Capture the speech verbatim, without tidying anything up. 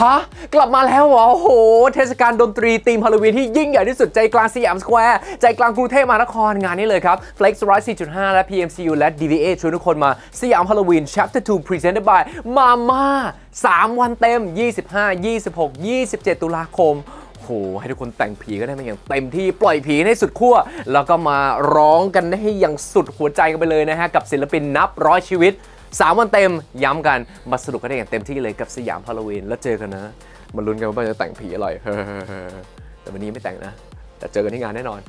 ฮะกลับมาแล้วเหรอโอ้โหเทศกาลดนตรีธีมฮาโลวีนที่ยิ่งใหญ่ที่สุดใจกลางสยามสแควร์ใจกลางกรุงเทพมหานครงานนี้เลยครับ Flex Ride สี่จุดห้า และ พี เอ็ม ซี ยู และ ดี วี เอ ชวนทุกคนมาสยามฮาโลวีน Chapter ทู Presented by Mama สาม วันเต็ม ยี่สิบห้า ยี่สิบหก ยี่สิบเจ็ด ตุลาคมโอ้โหให้ทุกคนแต่งผีก็ได้มาอย่างเต็มที่ปล่อยผีให้สุดขั้วแล้วก็มาร้องกันให้อย่างสุดหัวใจกันไปเลยนะฮะกับศิลปินนับร้อยชีวิตสามวันเต็มย้ำกันมาสนุกกันได้อย่างเต็มที่เลยกับสยามฮาโลวีนแล้วเจอกันนะมาลุ้นกันว่าจะแต่งผีอร่อยแต่วันนี้ไม่แต่งนะแต่เจอกันที่งานแน่นอน